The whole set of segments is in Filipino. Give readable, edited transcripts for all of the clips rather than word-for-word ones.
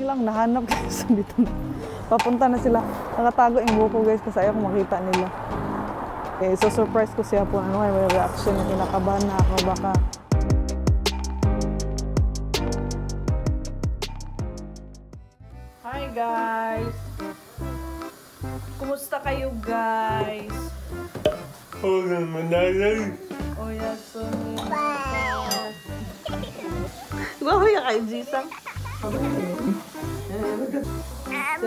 nilang nahanap guys dito. Papunta na sila. Nakatago yung buko guys kasi ayaw kong makita nila. Okay, so surprise ko siya po. Ano kaya may reaction na kinakabahan na ako baka. Hi guys! Kumusta kayo guys? Oh, namanalay! Oh, yasumi! Diba ko yung kay Jisang?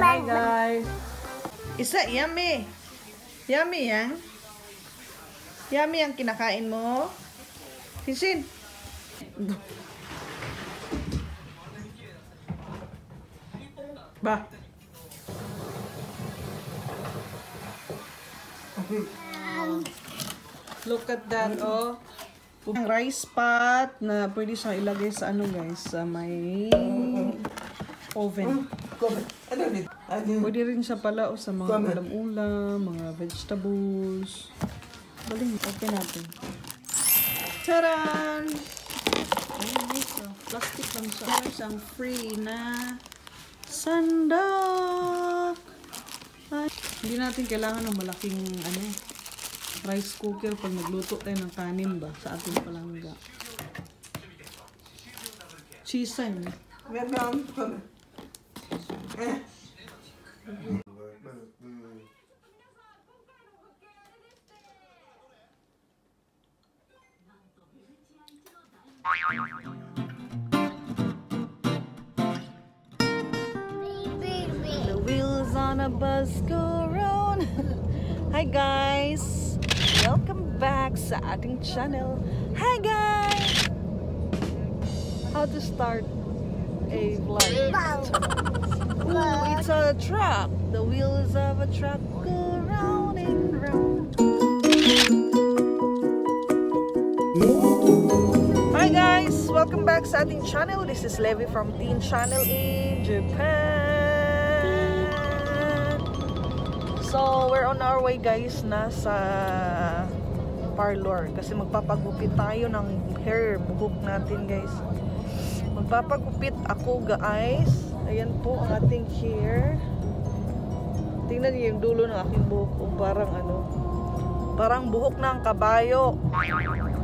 Hi guys! Isa, yummy! Yummy yan? Yummy ang kinakain mo? Kishin! Ba? Look at that, oh! Ang rice pot na pwede siyang ilagay sa ano guys, sa may oven. Pwede rin siya pala o sa mga ulam-ulam, mga vegetables. Baling, open natin. Taran! Plastic lang siya. Mayroon siyang free na sandok. Ay, hindi natin kailangan ng malaking ano, rice cooker pag nagluto tayo ng kanin ba sa ating palangga. Cheese yun. The wheels on a bus go round. Hi guys! Welcome back sa ating channel. Hi guys! How to start a vlog. Ooh, it's a truck. The wheels of a truck go round and round. Hi guys! Welcome back sa ating channel. This is Levy from Teen Channel in Japan. So, we're on our way guys na sa parlor kasi magpapagupit tayo ng hair buhok natin guys. Magpapagupit ako guys. Ayan po ang ating hair. Tingnan niyo yung dulo ng aking buhok. O parang ano, parang buhok ng kabayo.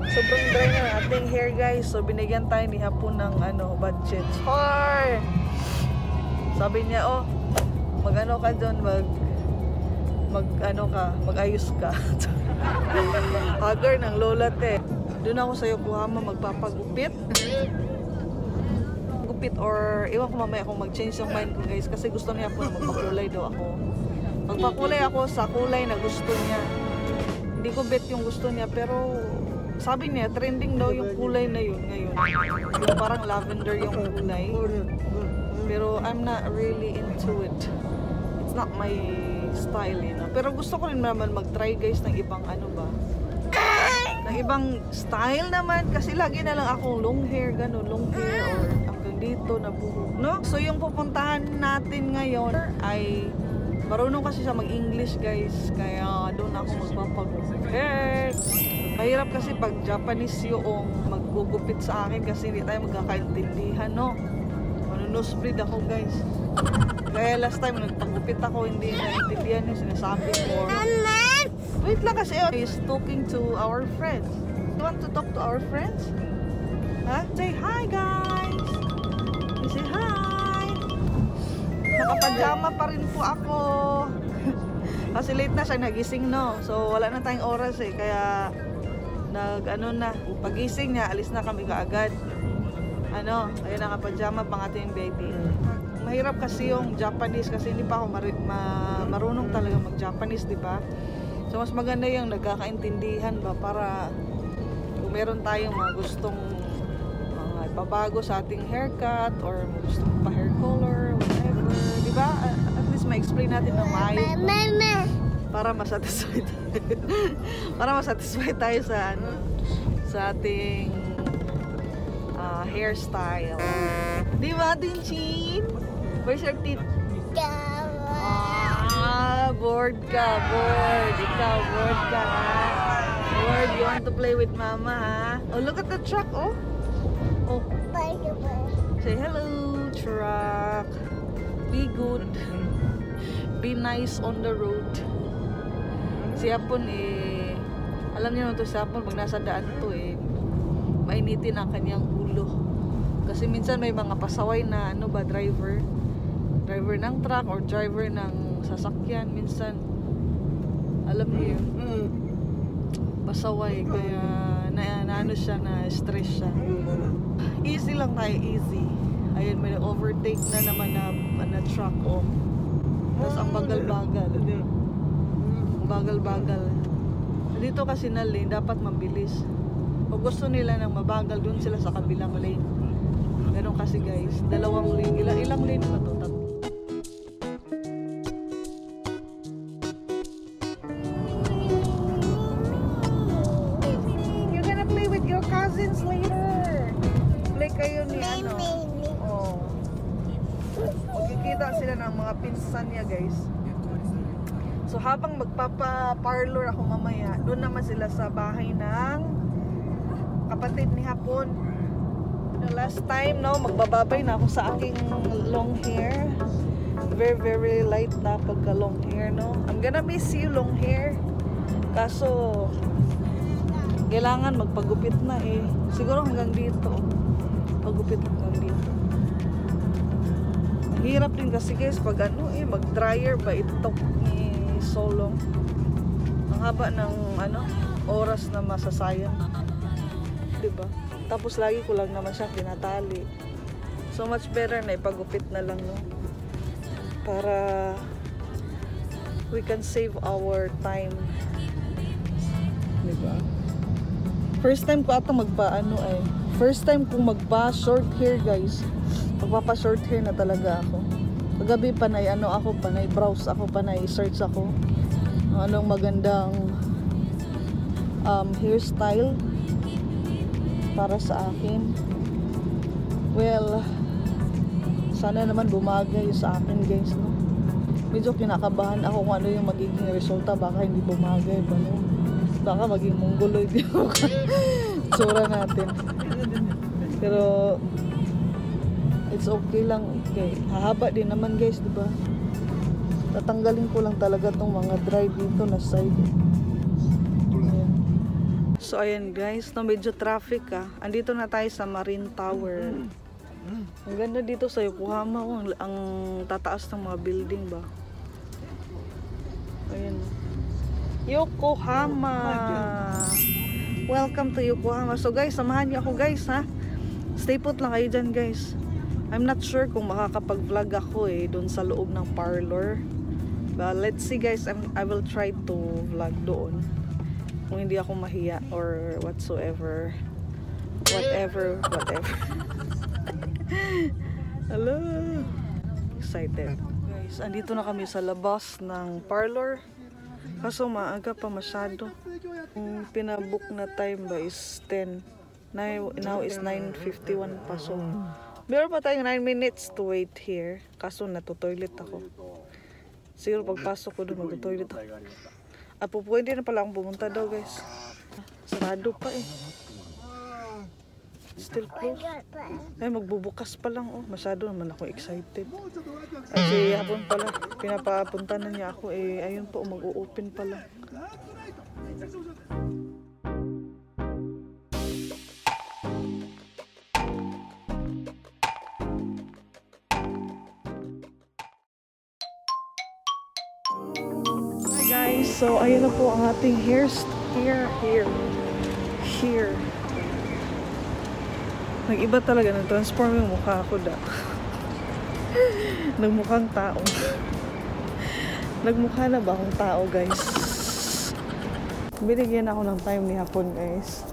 Sobrang dry ng ating hair guys. So, binigyan tayo ni Hapon ng ano, budget. Har! Sabi niya, oh, magano ka dyan, mag-ayos ka. Hagar ng lola te. Doon ako sa Yokohama magpapagupit. Gupit or iwan ko mamaya kung mag-change yung mind ko guys kasi gusto niya po magpakulay daw ako. Magpakulay ako sa kulay na gusto niya. Hindi ko bet yung gusto niya pero sabi niya trending daw yung kulay na yun ngayon. Yung parang lavender yung kulay. Pero I'm not really into it. It's not my style eh, no? Pero gusto ko rin naman mag-try guys ng ibang ano ba, ng ibang style naman kasi lagi na lang akong long hair ganun, long hair or hanggang dito na buhok, no? So yung pupuntahan natin ngayon ay marunong kasi siya mag-English guys kaya doon ako magpapagupit. Mahirap kasi pag Japanese yung maggugupit sa akin kasi hindi tayo magkakaintindihan, no? Manunosebleed ako guys. Kaya last time nagpagupit ako, hindi naintindihan yung sinasabi ko. Wait lang kasi he's talking to our friends. You want to talk to our friends? Huh? Say hi guys! Say hi! Nakapajama pa rin po ako. Kasi late na siya, nagising no. So wala na tayong oras eh, kaya nag-ano na. Pagising niya, alis na kami kaagad. Ano, ayun nakapajama pang ating baby. Mahirap kasi yung Japanese kasi hindi pa ako marunong talaga mag-Japanese, di ba? So mas maganda yung nagkakaintindihan ba para kung meron tayong mga gustong mga ipabago sa ating haircut or gustong pa hair color, whatever, di ba? At least ma-explain natin ng maayos para ma-satisfy tayo. Para ma-satisfy tayo sa ano, sa ating hairstyle. Di ba, Dinchin? Where's your teeth? Ah, bored ka, bored. Ikaw, bored ka, ha? Bored, you want to play with mama, ha? Oh, look at the truck, oh. Oh. Say hello, truck. Be good. Be nice on the road. Siya po eh, alam niyo na ito siya po, pag nasa daan to eh, mainitin ang kanyang ulo. Kasi minsan may mga pasaway na ano ba, driver ng truck or driver ng sasakyan, minsan alam niyo yun, pasaway, kaya ano siya, na stress siya. Easy lang tayo, easy. Ayun, may overtake na naman na truck off. Tapos ang bagal-bagal. Dito kasi na lane, dapat mabilis. Pag gusto nila ng mabagal, dun sila sa kabilang lane. Ganun kasi guys, dalawang lane. Ilang lane pa to? Tatlo. You're gonna play with your cousins later. Play kayo ni ano. Oh. Magkikita sila ng mga pinsan niya guys. So habang magpapa-parlor ako mamaya, doon naman sila sa bahay ng kapatid ni Hapon. The last time, no, magbababay na ako sa aking long hair. Very, very light na pagka long hair, no. I'm gonna miss you, long hair. Kaso, kailangan magpagupit na eh. Siguro hanggang dito. Pagupit hanggang dito. Hirap din kasi guys pag ano eh, mag-dryer ba itok eh. So long. Ang haba ng ano, oras na masasayang. 'Di ba? Tapos lagi ko lang naman siyang tinatali. So much better na ipagupit na lang 'no. Para we can save our time. 'Di ba? First time ko ata magpa short hair, guys. Magpapa short hair na talaga ako. Paggabi panay ano ako, panay browse ako, panay search ako anong magandang hairstyle para sa akin. Well, sana naman bumagay sa akin guys, no? Medyo kinakabahan ako kung ano yung magiging resulta, baka hindi bumagay ba, no? Baka maging mongoloid yung tsura natin, pero it's okay lang, okay. Hahaba din naman guys, diba? Tatanggalin ko lang talaga tong mga dry dito na side. Ayan. So ayan guys, no, medyo traffic ah. Andito na tayo sa Marine Tower. Ang ganda dito sa Yokohama, oh, ang tataas ng mga building ba. Ayan. Yokohama! Welcome to Yokohama. So guys, samahan niyo ako guys ha. Stay put lang kayo dyan guys. I'm not sure kung makakapag-vlog ako eh doon sa loob ng parlor. But let's see guys, I will try to vlog doon. Kung hindi ako mahiya or whatsoever. Whatever. Hello! Excited. Guys, andito na kami sa labas ng parlor. Kaso maaga pa masyado. Yung pinabook na time ba is 10. Now is 9:51 pa, so meron pa tayong 9 minutes to wait here. Kaso natu-toilet ako. Siguro pagpasok ko doon mag-toilet ako. At pwede na pala akong pumunta daw guys. Sarado pa eh. Still close. Ay magbubukas pa lang oh. Masyado naman ako excited. Kasi hapon pala pinapapunta na niya ako eh. Ayun po mag-o-open pa lang. So, ayun na po ang ating hair. Nag-iba talaga, nag-transform yung mukha ko daw. Nagmukhang tao. Nagmukha na ba akong tao, guys? Binigyan ako ng time ni Hapon, guys.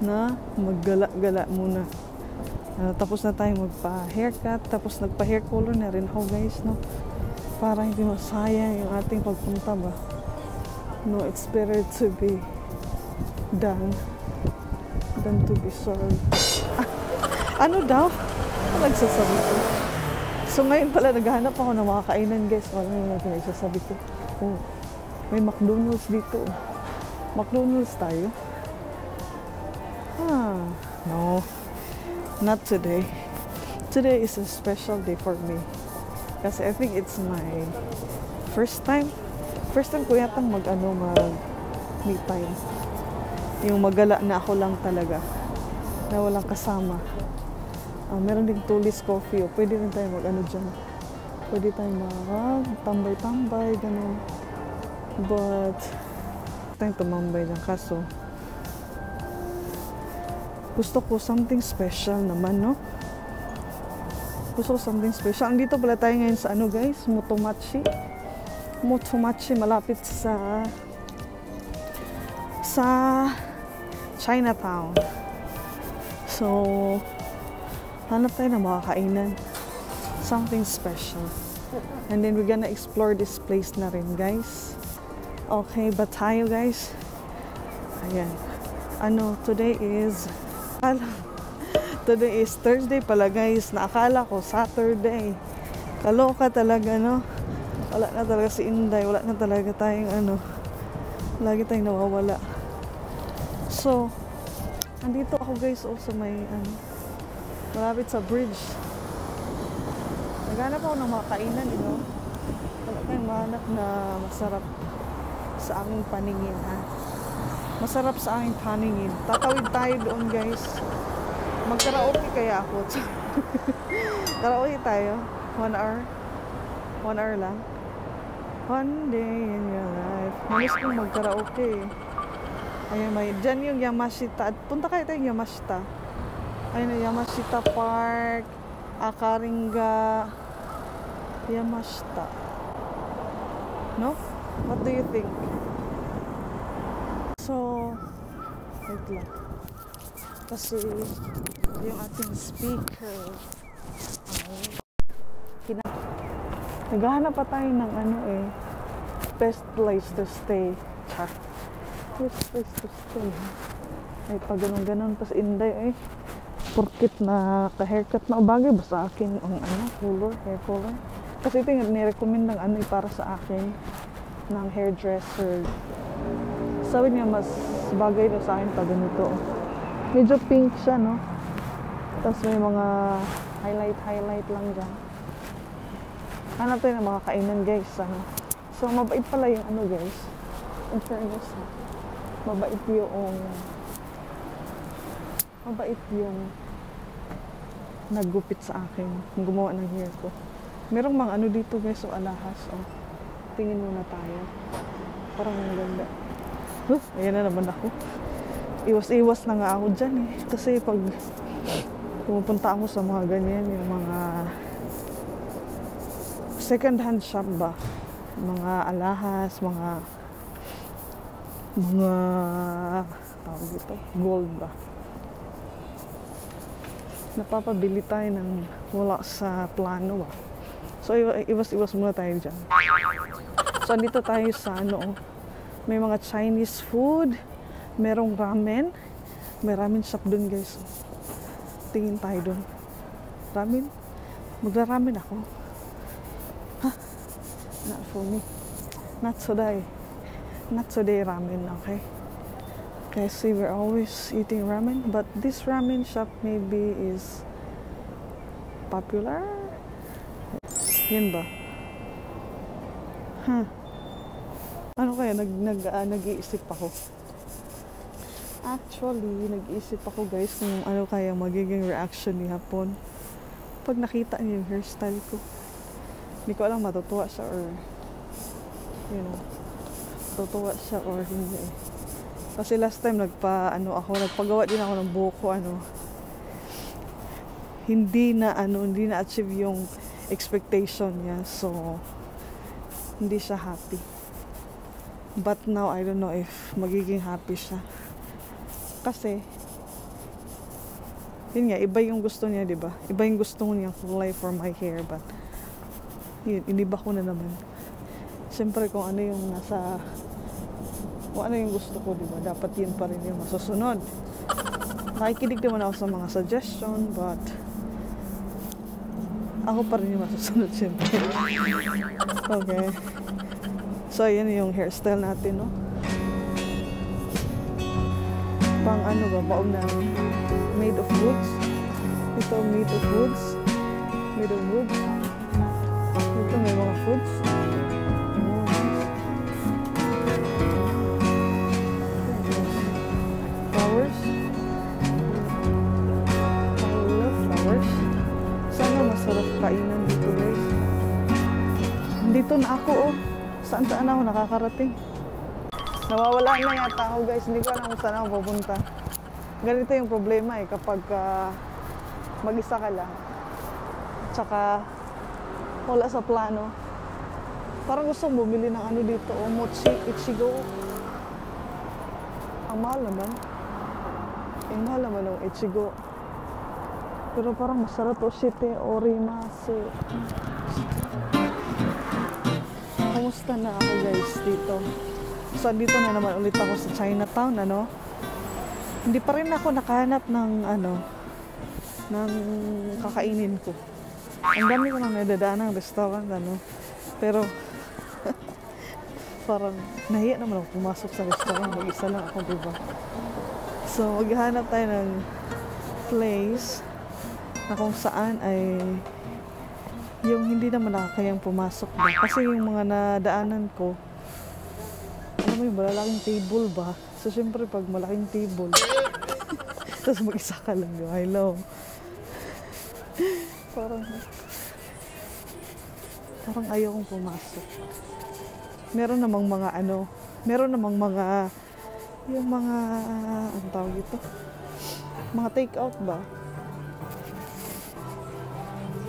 Na maggala-gala muna. Tapos na tayo magpa-haircut, tapos nagpa-hair color na rin ako, guys, no? Para hindi masayang yung ating pagpunta ba. No, it's better to be done than to be sorry. Ano daw? Ano nagsasabi ko? So ngayon pala naghanap ako ng mga kainan guys. Wala yung nagsasabi ko. Oh, may McDonald's dito. McDonald's tayo? Ah, no. Not today. Today is a special day for me. kasi I think it's my first time ko yatang mag-me time. Yung magala na ako lang talaga, na walang kasama. Meron ding Tulis Coffee, o pwede rin tayo mag-ano dyan. Pwede tayo mag-tambay-tambay, ganun. But, tayong tumambay dyan, kaso gusto ko something special naman, no? Gusto ko something special. Andito pala tayo ngayon sa ano, guys, Motomachi. Motomachi, malapit sa Chinatown. So, hanap tayo ng makakainan. Something special. And then we're gonna explore this place na rin, guys. Okay, ba tayo, guys? Ayan. Ano, today is Thursday pala, guys. Naakala ko Saturday. Kaloka talaga, no? Wala na talaga si Inday. Wala na talaga tayong ano. Lagi tayong nawawala. So, andito ako, guys, also may ano, malapit sa bridge. Naghanap ako ng makainan, you know? Wala tayong mahanap na masarap sa aming paningin, ha? Masarap sa aming paningin. Tatawid tayo doon, guys. Magkaraoke kaya ako. Karaoke tayo. 1 hour. 1 hour lang. One day in your life. Manis kong magkaraoke. Ayan, may dyan yung Yamashita. Punta kayo tayo Yamashita. Ayun na, Yamashita Park. Akarenga. Yamashita. No? What do you think? So, wait lang. Kasi yung ating speaker. Naghahanap pa tayo ng ano eh. Best place to stay. Char. Best place to stay. Ay, pag ganun-ganun pas Inday eh. Porkit na ka-haircut na bagay ba sa akin ang ano, color, hair color. Kasi ito yung nirecommend ng ano eh, para sa akin ng hairdresser. Sabi niya mas bagay na sa akin pag ganito. Medyo pink siya, no? Tapos may mga highlight lang dyan. Hanap tayo ng mga kainan, guys, ano. So, mabait pala yung ano, guys. In fairness, ha? Mabait yung naggupit sa akin, gumawa ng hair ko. Merong mga ano dito, guys, o alahas, o. Tingin muna tayo. Parang ang ganda. Ayan na naman ako. Iwas-iwas na nga ako dyan, eh. Kasi pag pumupunta ako sa mga ganyan, yung mga second-hand shop ba? Mga alahas, mga tawag dito, gold ba? Napapabili tayo ng wala sa plano ba? So, iwas-iwas muna tayo dyan. So, andito tayo sa ano, may mga Chinese food, merong ramen, may ramen shop dun, guys. Tingin tayo dun. Ramen? Maglaramen ako. Not for me. Not today. Not today ramen, okay? Okay, see, we're always eating ramen, but this ramen shop maybe is popular? Yan ba? Huh. Ano kaya? Nag-iisip ako. Actually, nag-iisip ako, guys, kung ano kaya magiging reaction ni Hapon pag nakita niya yung hairstyle ko. Hindi ko alam matutuwa siya or you know, matutuwa siya or hindi. Kasi last time nagpagawa din ako ng buhok ko, ano. Hindi na achieve yung expectation niya. So hindi siya happy. But now I don't know if magiging happy siya. Kasi yun nga, iba yung gusto niya, 'di ba? Iba yung gusto niya kulay for my hair, but yun, iniba ko na naman. Siyempre, kung ano yung gusto ko, diba? Dapat yun pa rin yung masusunod. Nakikinig naman ako sa mga suggestion, but ako pa rin yung masusunod, siyempre. Okay. So, yun yung hairstyle natin, no? Pang ano ba? Paunang made of woods. Ito, made of woods. Made of woods. foods. Flowers. I love flowers. Sana masarap kainan dito, guys. Dito na ako, oh. Saan-saan ako nakakarating. Nawawala na yata ako, guys. Hindi ko alam saan ako pupunta. Ganito yung problema, eh. Kapag mag-isa ka lang. Tsaka wala sa plano. Parang gusto bumili ng ano dito, o mochi, ichigo. Ang mahal naman. Ang mahal naman ng ichigo. Pero parang masarap o shite, orimase. Kamusta na ako, guys, dito? So, dito na naman ulit ako sa Chinatown, ano? Hindi pa rin ako nakahanap ng ano, ng kakainin ko. Ang dami ko nang nadadaan ng restaurant, ano? Pero, parang nahiya naman ako pumasok sa restaurant. Mag-isa lang ako, diba? So, maghahanap tayo ng place na kung saan ay yung hindi naman nakakayang pumasok ba. Kasi yung mga nadaanan ko, alam mo yung malalaking table ba? So, syempre, pag malaking table, tapos mag-isa ka lang, yung hello. Parang ayokong pumasok. Meron namang mga, yung mga, ang tawag ito? Mga take-out ba?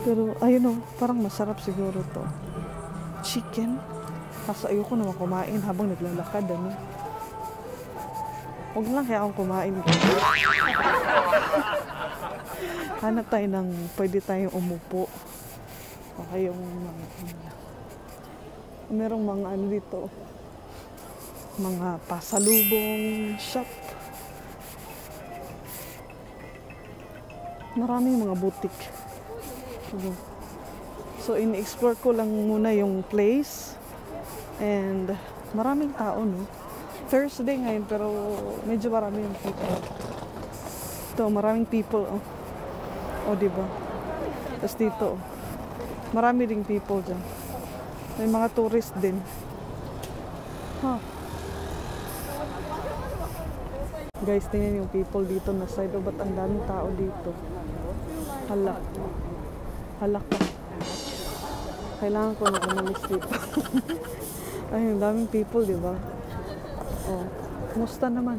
Pero, ayun o, parang masarap siguro to. Chicken. Kaso ayoko naman kumain habang naglalakad, ano? Huwag lang kaya akong kumain. Hanap tayo ng pwede tayong umupo. Okay, yung mga merong mga ano dito. Mga pasalubong shop. Maraming mga butik. So, in-explore ko lang muna yung place. And maraming tao, no? Thursday ngayon, pero medyo marami yung people. Ito, maraming people, oh. O, diba? Tapos dito, oh. Marami ding people dyan. May mga tourist din. Huh. Guys, tingnan yung people dito na side. O, ba't ang daming tao dito? Halak. Halak pa. Kailangan ko na umalis dito. Ay, ang daming people, diba? Oh, kumusta naman?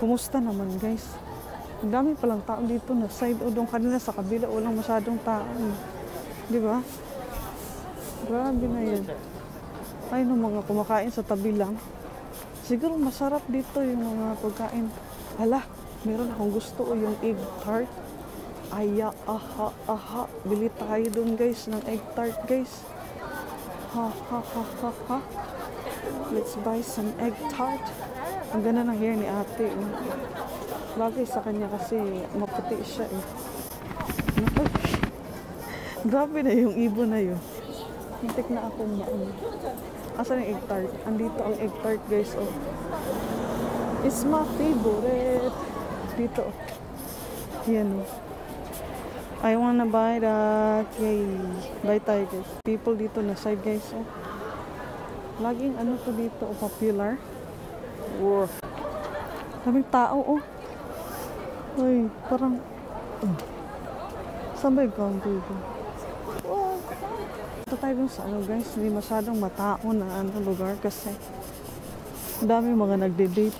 Kumusta naman, guys? Ang dami palang tao dito na side o doon kanila sa kabila. Walang masyadong tao. Di ba? Grabe na yan. Ay, nung mga kumakain sa tabi lang. Siguro masarap dito yung mga pagkain. Hala, meron akong gusto o yung egg tart. Aya, aha, aha. Bili tayo doon, guys, ng egg tart, guys. Ha, ha, ha, ha, ha. Let's buy some egg tart. Ang ganda ng hair ni ate. Bagay sa kanya kasi maputi siya, eh. Grabe na yung ibon na yun. Hintik na akong maano. Asan yung egg tart? Andito ang egg tart, guys. Oh. It's my favorite. Dito. Yan, oh. I wanna buy that. Yay. Buy tayo, guys. People dito na side, guys. Oh. Laging ano to dito, oh, popular. Wow. Daming tao, oh. Ay, parang... Oh. Saan ba yung country ko? Wow. Ito tayo dun sa ano, guys. Hindi masyadong matao na ano lugar kasi dami mga nagde-date.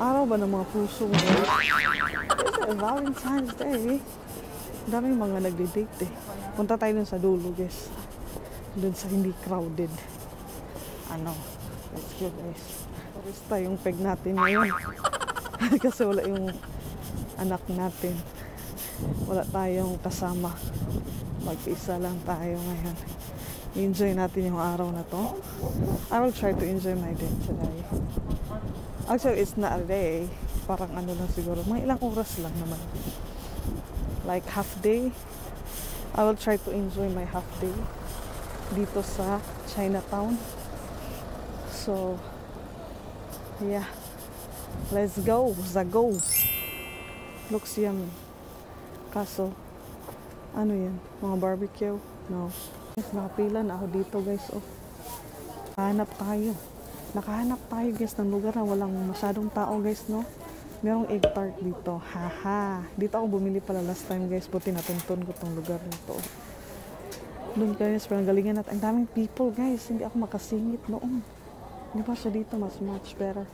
Araw ba ng mga puso mo? It's Valentine's Day, eh. Dami mga nagde-date, eh. Punta tayo dun sa dulo, guys. Dun sa hindi crowded. Ano, let's go, guys. Turista yung peg natin ngayon. Kasi wala yung anak natin. Wala tayong kasama. Mag-isa lang tayo ngayon. Enjoy natin yung araw na to. I will try to enjoy my day today. Actually, it's not a day. Parang ano lang siguro. May ilang oras lang naman. Like half day. I will try to enjoy my half day dito sa Chinatown. So, yeah, let's go, Zago. Looks yummy. Kaso, Ano yan? Mga barbecue? No. Guys, nakapila na ako dito guys. Oh. Nakahanap tayo. Nakahanap tayo guys ng lugar na walang masyadong tao guys, no? Merong egg tart dito. Haha. Dito ako bumili pala last time guys. Buti natuntun ko tong lugar nito. Doon guys, parang galingan natin. Ang daming people guys. Hindi ako makasingit noon. Di ba siya dito mas much better.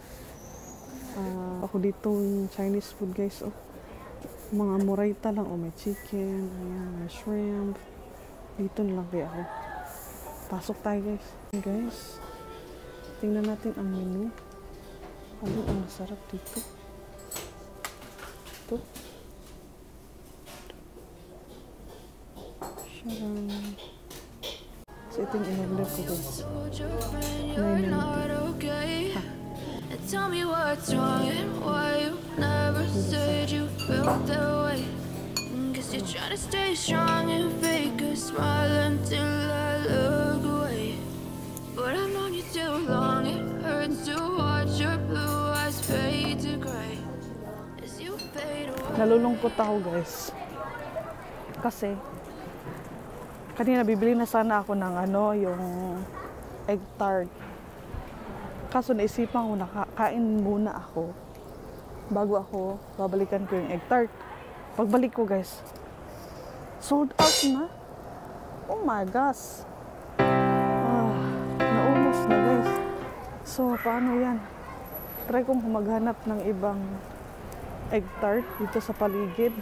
Ako dito yung Chinese food guys. Oh. Mga murayta lang. Oh, may chicken. Ayan, may shrimp. Dito na lang kaya ako. Pasok tayo guys. Guys, tingnan natin ang menu. Ano ang masarap dito? Ito. Sharang. So ito yung in-order ko doon. May menu dito. Ha. Tell me what's wrong and why you never said you felt that way. Guess you're trying to stay strong and fake a smile until I look away. But I've known you too long, it hurts to watch your blue eyes fade to gray as you fade away. Nalulungkot ako guys. Kasi kanina bibili na sana ako ng ano, yung egg tart. Kaso naisipan ko na kain muna ako bago ako babalikan ko yung egg tart. Pagbalik ko guys, sold out na. Oh my gosh. Ah, naubos na guys. So paano yan? Try kong maghanap ng ibang egg tart dito sa paligid.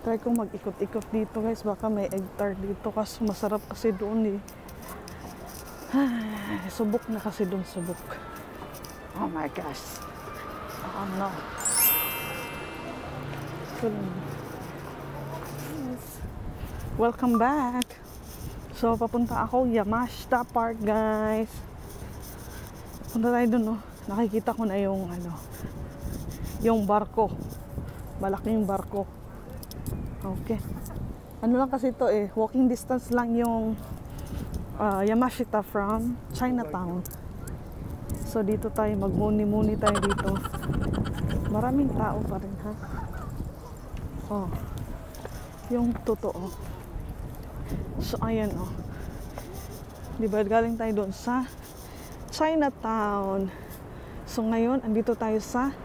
Try kong mag-ikot-ikot dito guys. Baka may egg tart dito kasi masarap kasi doon eh. Ay, subok na kasi doon, subok. Oh my gosh. Oh no. Welcome back. So, papunta ako Yamashita Park, guys. Punta tayo doon, no? Nakikita ko na yung, ano, yung barko. Malaking barko. Okay. Ano lang kasi ito, eh. Walking distance lang yung Yamashita from Chinatown. So dito tayo magmuni-muni tayo dito. Maraming tao pa rin ha. Oh. Yung totoo. So ayan oh. Diba galing tayo doon sa Chinatown. So ngayon andito tayo sa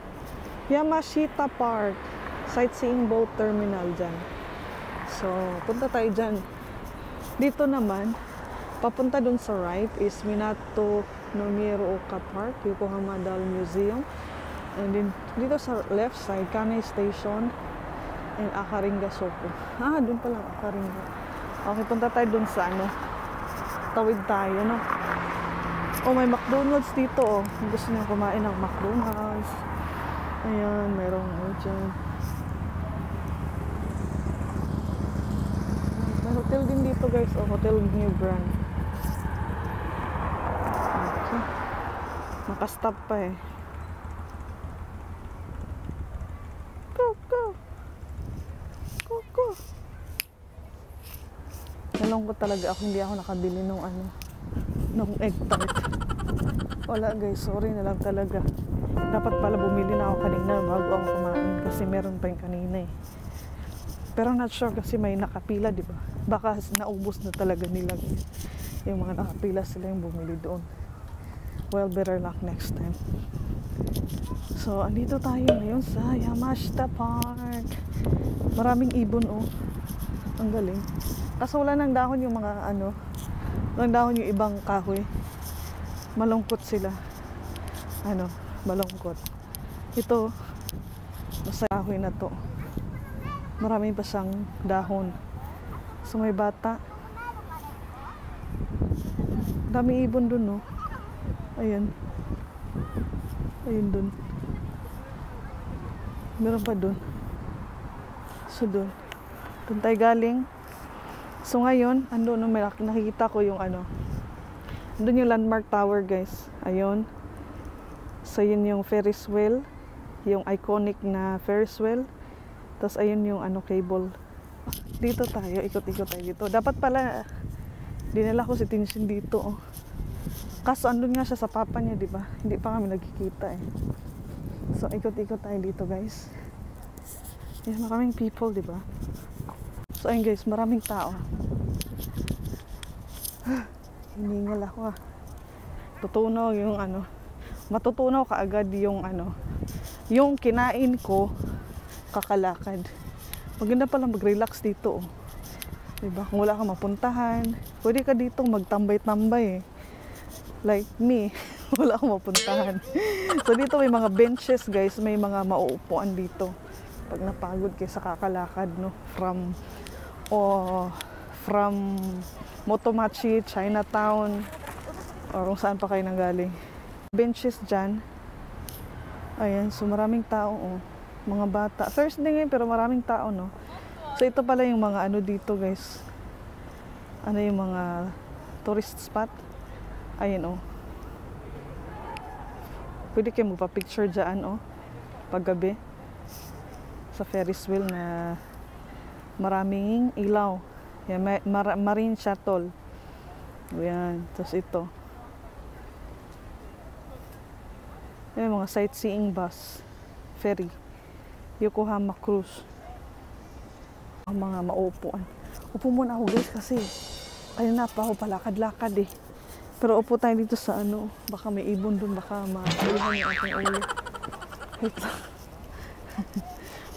Yamashita Park. Sightseeing boat terminal dyan. So punta tayo dyan. Dito naman papunta dun sa right is Minato Mirai Park, Yokohama Dal Museum. And then, dito sa left side, Kanai Station and Akarenga Soko. Ah, dun pala, Akarenga. Okay, punta tayo dun sa ano. Tawid tayo, no? Oh, may McDonald's dito, oh. Gusto niya kumain ng McDonald's. Ayan, merong ano dyan. May hotel din dito, guys. Oh, Hotel New Grand. Nakastop pa eh. Koko! Koko! Nalungkot talaga ako. Hindi ako nakabili ng ano, ng egg tart. Wala guys. Sorry na lang talaga. Dapat pala bumili na ako kanina bago ako kumain. Kasi meron pa yung kanina eh. Pero not sure kasi may nakapila, di ba? Baka naubos na talaga nila. Yung mga nakapila sila yung bumili doon. Well, better luck next time. So, andito tayo ngayon sa Yamashita Park. Maraming ibon, oh. Ang galing. Kaso wala nang dahon yung mga, ano, walang dahon yung ibang kahoy. Malungkot sila. Ano, malungkot. Ito, sa kahoy na to. Maraming pa siyang dahon. So, may bata. Dami ibon dun, oh. Ayan. Ayan dun. Meron pa dun. So dun. Dun tayo galing. So ngayon, andun, no, nakikita ko yung ano. Andun yung Landmark Tower, guys. Ayun. So yun yung Ferris wheel. Yung iconic na Ferris wheel. Tapos ayun yung ano, cable. Dito tayo. Ikot-ikot tayo dito. Dapat pala, dinala ko si Tinshin dito, oh. Kaso andun nga siya sa papa niya, di ba? Hindi pa kami nagkikita eh. So, ikot-ikot tayo dito, guys. Yan, maraming people, di ba? So ayun guys, maraming tao. Hiningal ako ah. Tutunaw yung ano. Matutunaw kaagad yung ano. Yung kinain ko, kakalakad. Maganda pala mag-relax dito oh. Diba? Kung wala kang mapuntahan, pwede ka dito magtambay-tambay eh. Like me, wala akong mapuntahan. So dito may mga benches guys, may mga mauupuan dito. Pag napagod kayo sa kakalakad no, from Motomachi, Chinatown, or kung saan pa kayo nanggaling. Benches dyan. Ayan, so maraming tao oh. Mga bata. Thursday ngayon pero maraming tao no. So ito pala yung mga ano dito guys. Ano yung mga tourist spot. Ayan oh. Pwede kayo magpa-picture dyan oh. Paggabi. Sa Ferris wheel na maraming ilaw. Yan, marine shuttle. Ayan, tapos ito. Yan, mga sightseeing bus. Ferry. Yokohama cruise. Ang mga maupuan. Upo muna ako guys kasi ayun na pa ako palakad-lakad eh. Pero upo tayo dito sa ano. Baka may ibon dun, baka maalihan yung aking ulo. Wait lang.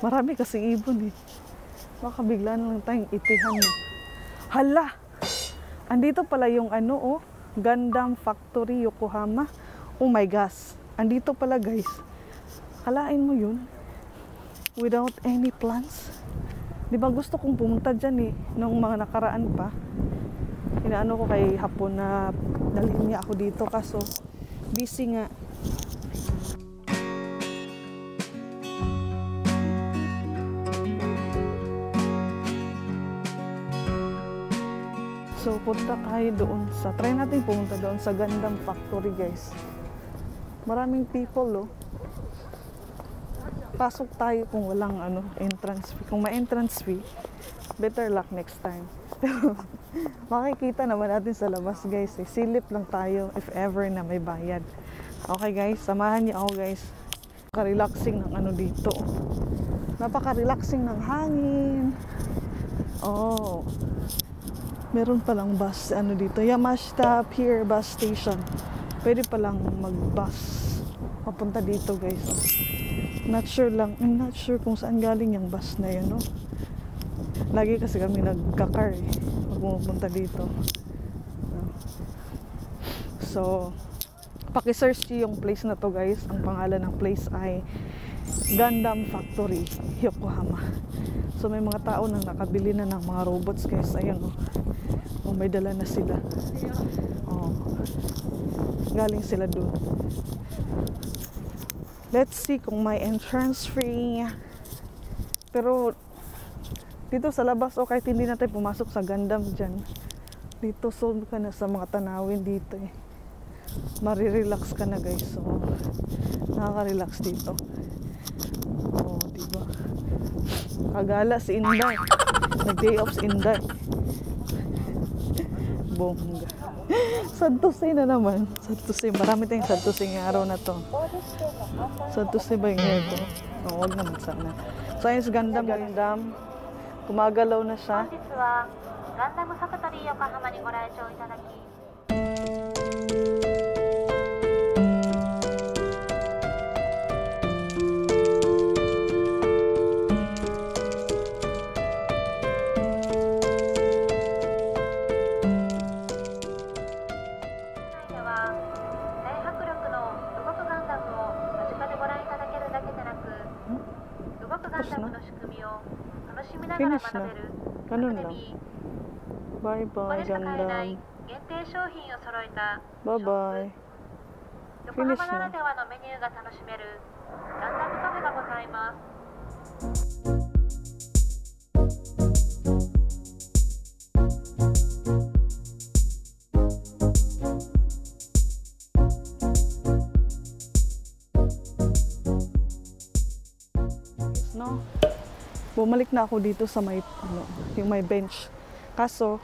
Marami kasing ibon eh. Baka bigla na lang tayong itihan mo. Hala! Andito pala yung ano oh. Gundam Factory Yokohama. Oh my gosh. Andito pala guys. Kalain mo yun. Without any plans. Diba gusto kong pumunta dyan eh. Nung mga nakaraan pa. Inaano ko kay hapon na dalhin niya ako dito. Kaso busy nga. So, punta tayo doon sa, try natin pumunta doon sa Gundam Factory, guys. Maraming people, oh. Pasok tayo kung walang, ano, entrance fee. Kung ma-entrance fee, better luck next time. Pero, makikita naman natin sa labas, guys, eh. Silip lang tayo, if ever na may bayad. Okay, guys, samahan niyo ako, guys. Napaka-relaxing ng ano dito. Napaka-relaxing ng hangin. Oh. Meron palang bus, ano dito, Yamashita Pier Bus Station. Pwede palang mag-bus papunta dito, guys. Not sure lang, I'm not sure kung saan galing yung bus na yun, no? Lagi kasi kami nagkakar, eh, pag pumunta dito. So, pakisearch yung place na to, guys. Ang pangalan ng place ay Gundam Factory, Yokohama. So, may mga tao na nakabili na ng mga robots, guys. Ayan, oh. Oh, may dala na sila. Oh. Galing sila doon. Let's see kung may entrance free. Pero, dito sa labas, o oh, kahit hindi natin pumasok sa Gundam dyan, dito sold ka na sa mga tanawin dito, eh. Marirelax ka na, guys. So, nakaka-relax dito. Oh, diba? Kagala si Inday. Nag-day off si Inday. Bongga. Santusay na naman. Santusay. Marami tayong santusay ng araw na to. Santusay ba yung ito? Oo, huwag naman sana. So, ayun si Gundam. Gundam. Kumagalaw na siya. Finish na. Ganun lang. Bye-bye, Gundam. Bye-bye. Finish na. No? Bumalik na ako dito sa may, ano, yung may bench. Kaso,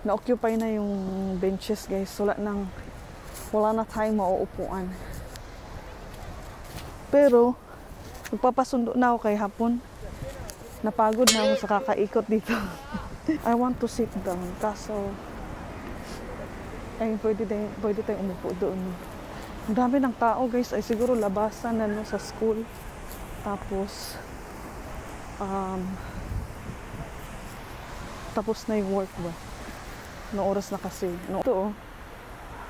na-occupy na yung benches, guys. Wala na tayong mauupuan. Pero, nagpapasundo na ako kay hapon. Napagod na ako sa kakaikot dito. I want to sit down, kaso ay pwede tayong umupo doon. Ang dami ng tao, guys, ay siguro labasan na no, sa school. Tapos tapos na yung work ba? No oras na kasi. No. Ito oh,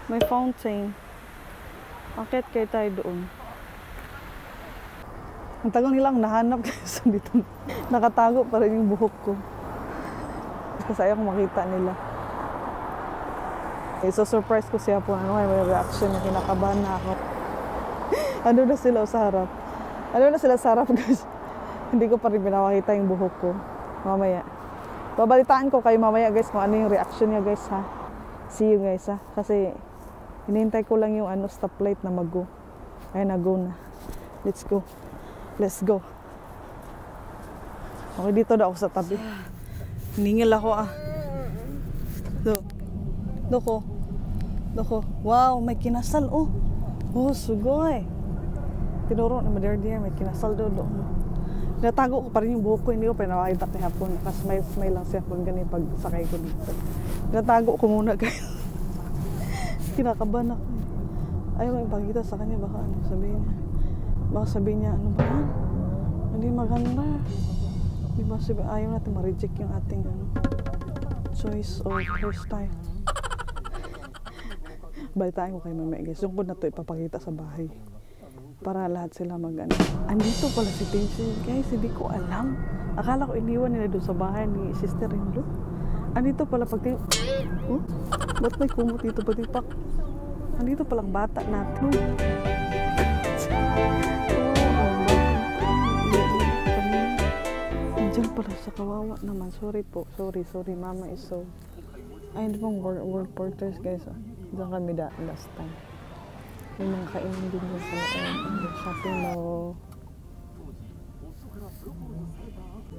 may fountain. Akit kayo tayo doon. Ang tagal nilang nahanap kasi dito. Nakatago pa rin yung buhok ko. Kasi ayaw kong makita nila. Eh, so surprise ko siya po. Ano, may reaction na kinakabahan na ako. Ano na sila sa harap? Ano na sila sa harap, guys? Hindi ko pa rin binawakita yung buhok ko. Mamaya. Babalitaan ko kayo mamaya, guys, kung ano yung reaction niya, guys, ha? See you, guys, ha? Kasi hinihintay ko lang yung ano, stoplight na mag-go. Ayun, nag-go na. Let's go. Let's go. Okay, dito na ako sa tabi. Ningil ako ah. Doko. Doko. Wow, may kinasal oh. Oh, sugoi. Tinuro na mader diya, may kinasal doon. Natago ko pa rin yung buhok ko, hindi ko pinawakita kahapon. Kasi may lang siya kung ganyan pag sakay ko dito. Natago ko muna kayo. Kinakabahan ako. Ayaw ko ipakita sa kanya, baka ano sabihin niya. Baka sabihin niya, ano ba yan? Hindi maganda. Di ba sabihin, ayaw natin ma-reject yung ating ano, choice or hairstyle. Balitaan ko kay mamaya, guys. Yung na ito ipapakita sa bahay. Para lahat sila mag-ano. Andito pala si Teen Channel, guys. Hindi ko alam. Akala ko iniwan nila doon sa bahay ni sister-in-law. Andito pala pagting... Oh? Ba't may kumot dito? Ba't ipak? Andito palang bata natin. Diyan pala sa kawawa naman. Sorry po. Sorry. Mama is so... Ay, hindi pong World Porters, guys. Diyan kami last time. May mga kainin din dyan sa shopping mall.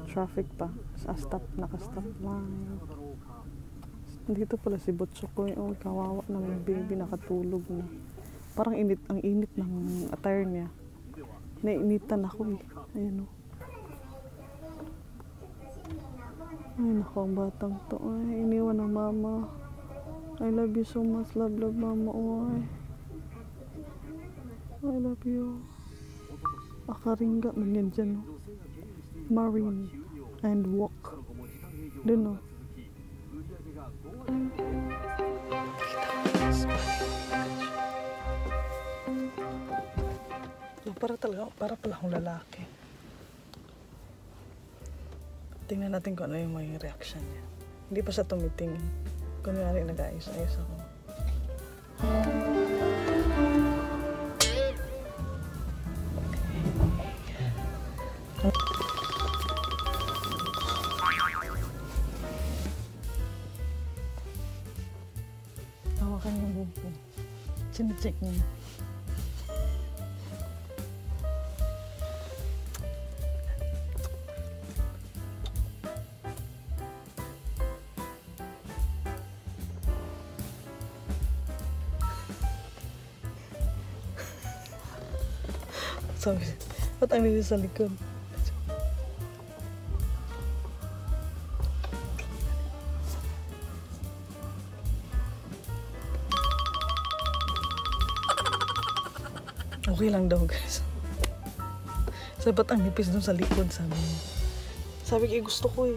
Traffic pa. Stop, nakastop lang. Dito pala si Botsukoy. Oh, kawawa naman. Baby, nakatulog na. Parang init. Ang init ng attire niya. Nainitan ako eh. Ayan o. Ay, naku, ang batang to. Ay, iniwan ng mama. I love you so much. Love, mama. Ay. I love you. Akarenga. Manyan dyan, no? Marine. And walk. Dun, no? Para talaga, para pala akong lalaki. Tingnan natin kung ano yung mga reaction niya. Hindi pa siya tumitingin. Kunwari nag-ayos-ayos ako. Tawakan yung buko. Sinicheck niya. Ba't ang nila sa likod? Okay lang daw, guys. Ba't ang nipis dun sa likod, sabi niya. Sabi ko, gusto ko eh.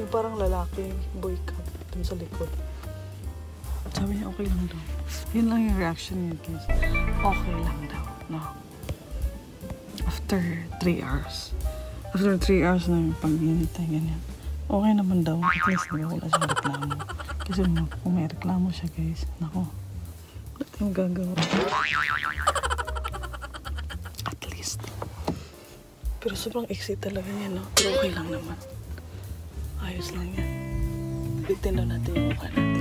Yung parang lalaki, boy ka, dun sa likod. Sabi niya, okay lang daw. Yun lang yung reaction niya, guys. Okay lang daw, no? After 3 hours na yung pag-initay, ganyan. Okay naman daw. At least na wala siyang reklamo. Kasi kung may reklamo siya, guys, nako, wala tayong gagawa. At least. Pero sobrang iksi talaga niya, no? Pero okay lang naman. Ayos lang yan. Bitin daw natin yung mukha natin.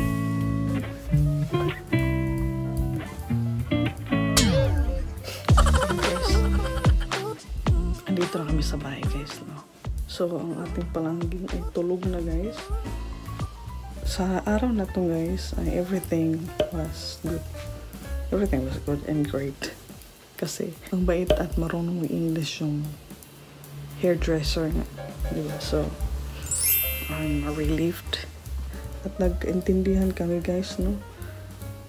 Dito na kami sa bahay, guys, no? So, ang ating palangging ay tulog na, guys. Sa araw na to, guys, ay everything was good. Everything was good and great. Kasi, ang bait at marunong English yung hairdresser nga, diba? So I'm relieved at nag-intindihan kami, guys, no,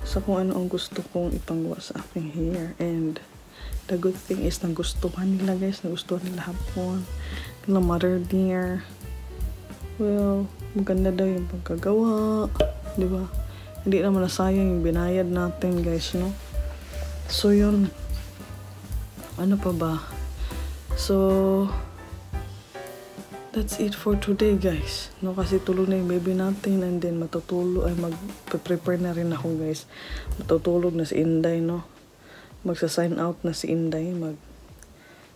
sa kung ano ang gusto kong ipangwa sa aking hair. And the good thing is nagustuhan nila, guys, nagustuhan nila hapon na mother dear. Well, maganda daw yung pagkagawa, diba? Hindi naman nasayang yung binayad natin, guys, no? So yun, ano pa ba? So that's it for today, guys, no? Kasi tulog na yung baby natin, and then matutulog ay mag-prepare na rin ako, guys. Matutulog na si Inday, no? Magsa-sign out na si Inday.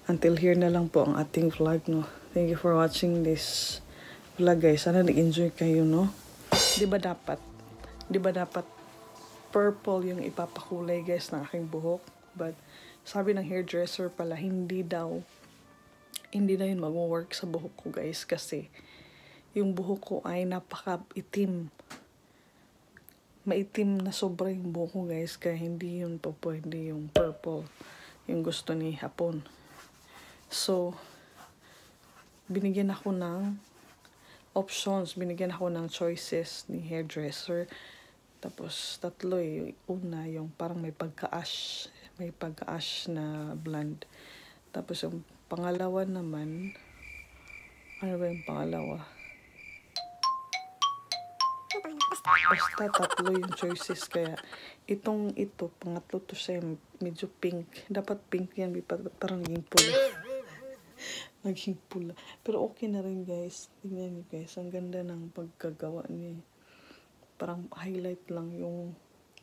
Until here na lang po ang ating vlog, no? Thank you for watching this vlog, guys. Sana nag-enjoy kayo, no? Di ba dapat purple yung ipapakulay, guys, ng aking buhok? But sabi ng hairdresser pala, hindi daw yun mag-work sa buhok ko, guys, kasi yung buhok ko ay napaka-itim. Maitim na sobra yung buhok ko, guys, kaya hindi yun pa pwede yung purple, yung gusto ni Hapon. So, binigyan ako ng options, binigyan ako ng choices ni hairdresser. Tapos, tatlo eh. Una, yung parang may pagka-ash na blonde. Tapos, yung pangalawa naman, ano ba yung pangalawa? Basta, tatlo yung choices. Kaya, ito, pangatlo to siya, medyo pink. Dapat pink yan, parang naging pula. Naging pula. Pero okay na rin, guys. Tingnan niyo, guys. Ang ganda ng pagkagawa niya. Parang highlight lang yung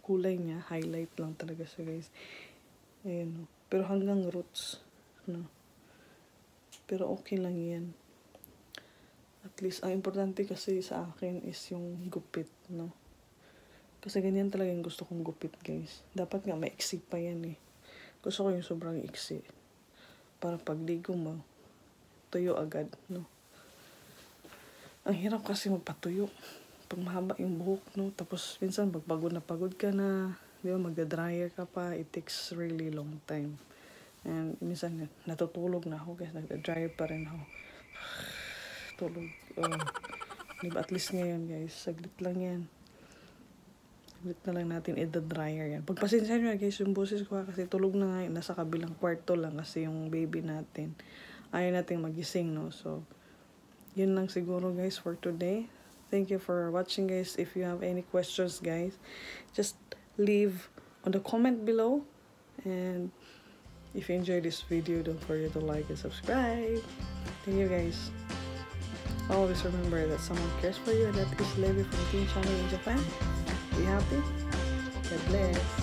kulay niya. Highlight lang talaga siya, guys. Ayan. Pero hanggang roots. No? Pero okay lang yan. At least, ang importante kasi sa akin is yung gupit. No? Kasi ganyan talaga yung gusto kong gupit, guys. Dapat nga maiksi pa yan eh. Gusto ko yung sobrang iksi. Para pagligo mo, tuyo agad. No? Ang hirap kasi magpatuyo. Mahaba yung buhok, no? Tapos minsan pagpagod na pagod ka na, di ba, magda-dryer ka pa, it takes really long time. And minsan natutulog na ako, guys, nagda-dryer pa rin ako. Tulog. Diba, at least ngayon, guys, saglit lang yan. Saglit na lang natin i-dryer yan. Pagpasensya nyo, guys, yung boses ko kasi tulog na nga, nasa kabilang kwarto lang kasi yung baby natin. Ayaw natin magising, no? So, yun lang siguro, guys, for today. Thank you for watching, guys. If you have any questions, guys, just leave on the comment below. And if you enjoyed this video, don't forget to like and subscribe. Thank you, guys. Always remember that someone cares for you, and that is Levy from Teen Channel in Japan. Be happy. God bless.